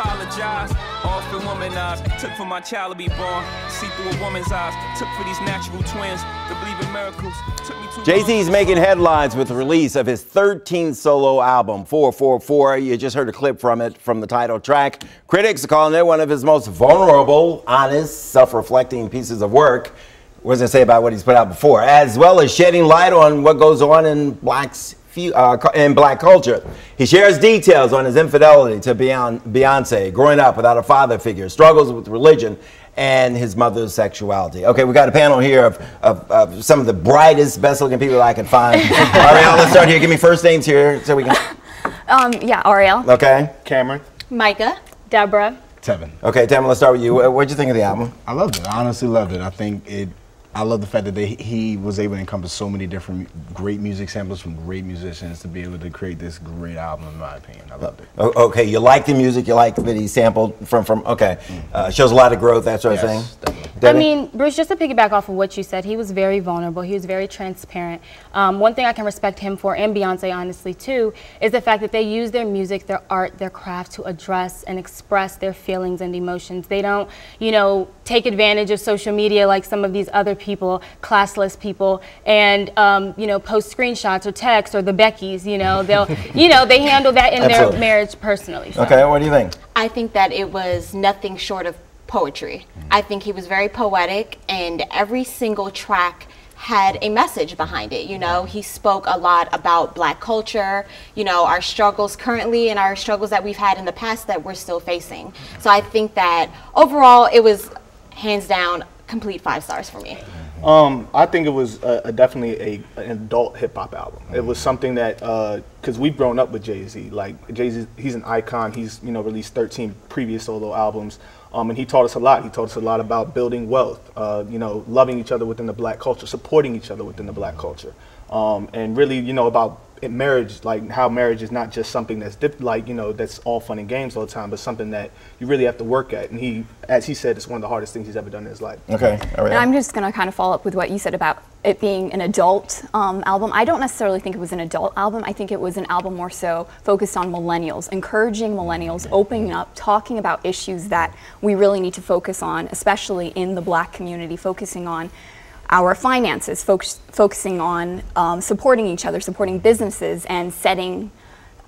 apologize. Often womanized, took for my child to be born. See through a woman's eyes, took for these natural twins to believe in miracles. Jay-Z's making headlines with the release of his 13th solo album, 4:44. You just heard a clip from it, from the title track. Critics are calling it one of his most vulnerable, honest, self-reflecting pieces of work. What does it say about what he's put out before? As well as shedding light on what goes on in black culture. He shares details on his infidelity to Beyonce, growing up without a father figure, struggles with religion, and his mother's sexuality. Okay, we got a panel here of some of the brightest, best-looking people I can find. Ariel, let's start here. Give me first names here so we can... yeah, Ariel. Okay. Cameron. Micah. Deborah. Tevin. Okay, Tevin, let's start with you. What'd you think of the album? I loved it. I honestly loved it. I think it... I love the fact that he was able to encompass so many different great music samples from great musicians to be able to create this great album, in my opinion. I loved it. Okay, you like the music, you like that he sampled from okay. Shows a lot of growth, that sort of thing. Definitely. I mean, Bruce, just to piggyback off of what you said, he was very vulnerable, he was very transparent. One thing I can respect him for, and Beyonce, honestly, too, is the fact that they use their music, their art, their craft to address and express their feelings and emotions. They don't, you know, take advantage of social media like some of these other people, classless people, and you know, post screenshots or texts or the Beckys. You know, they'll, you know, they handle that in their marriage personally. So. Okay, what do you think? I think that it was nothing short of poetry. I think he was very poetic, and every single track had a message behind it. You know, he spoke a lot about black culture, you know, our struggles currently and our struggles that we've had in the past that we're still facing. So I think that overall, it was hands down complete 5 stars for me. I think it was definitely an adult hip hop album. It was something that, because we've grown up with Jay-Z. Like Jay-Z, he's an icon. He's, you know, released 13 previous solo albums, and he taught us a lot. He taught us a lot about building wealth, you know, loving each other within the black culture, supporting each other within the black culture, and really, you know, about marriage, like how marriage is not just something that's like, you know, that's all fun and games all the time, but something that you really have to work at. And he, as he said, it's one of the hardest things he's ever done in his life. Okay, all right. And I'm just gonna kind of follow up with what you said about it being an adult album. I don't necessarily think it was an adult album. I think it was an album more so focused on millennials, encouraging millennials, opening up, talking about issues that we really need to focus on, especially in the black community, focusing on our finances, focusing on supporting each other, supporting businesses, and setting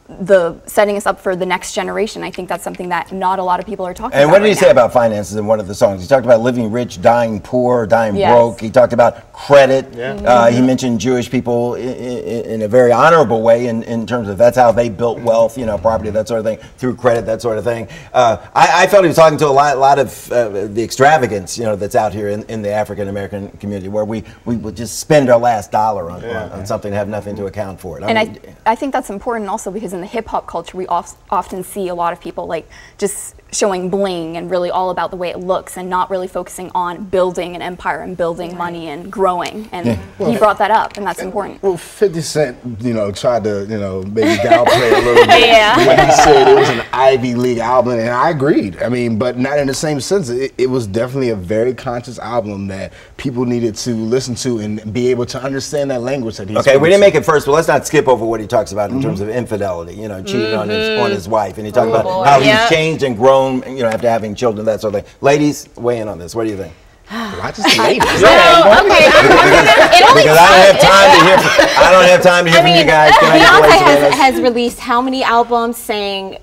us up for the next generation. I think that's something that not a lot of people are talking about. And what did he say about finances in one of the songs? He talked about living rich, dying poor, dying broke. He talked about credit. Yeah. He mentioned Jewish people in a very honorable way in terms of that's how they built wealth, you know, property, that sort of thing, through credit, that sort of thing. I felt he was talking to a lot of the extravagance, you know, that's out here in the African-American community, where we would just spend our last dollar on something and have nothing to account for it. And I think that's important also, because in the hip-hop culture we often see a lot of people like just showing bling and really all about the way it looks and not really focusing on building an empire and building money and growing, and he brought that up, and that's important. Well, 50 Cent, you know, tried to, you know, maybe downplay a little bit when he said it was an Ivy League album, and I agreed. I mean, but not in the same sense. It was definitely a very conscious album that people needed to listen to and be able to understand that language that he spoke. Okay, we didn't make it first, but let's not skip over what he talks about in terms of infidelity, you know, cheating on his wife, and he talked about how he's changed and grown, you know, after having children, that sort of thing. Ladies, weigh in on this. What do you think? Well, I don't have time to hear from you guys. Beyonce has released how many albums saying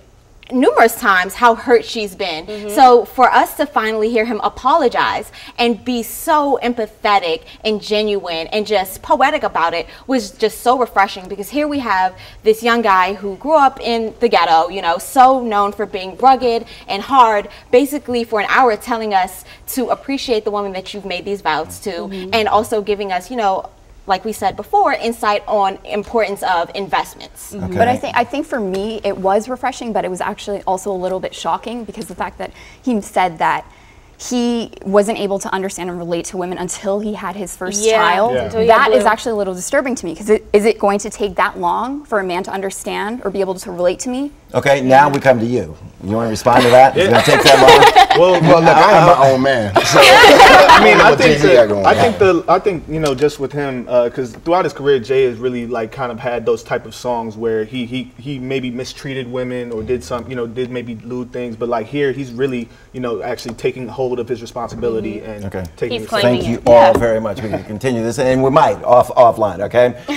numerous times how hurt she's been. So for us to finally hear him apologize and be so empathetic and genuine and just poetic about it was just so refreshing, because here we have this young guy who grew up in the ghetto, you know, so known for being rugged and hard, basically for an hour telling us to appreciate the woman that you've made these vows to, and also giving us, you know, like we said before, insight on importance of investments. But I think for me it was refreshing, but it was actually also a little bit shocking, because the fact that he said that he wasn't able to understand and relate to women until he had his first child. That is actually a little disturbing to me, because is it going to take that long for a man to understand or be able to relate to me? Okay, now we come to you. You want to respond to that? It's going to take that long? Well, look, I am my own man. So, I mean, I think you know, just with him, because throughout his career, Jay has really like kind of had those type of songs where he maybe mistreated women or did some, you know, did maybe lewd things, but like here, he's really, you know, actually taking hold of his responsibility and taking. Thank you all very much. We can continue this, and we might offline. Okay.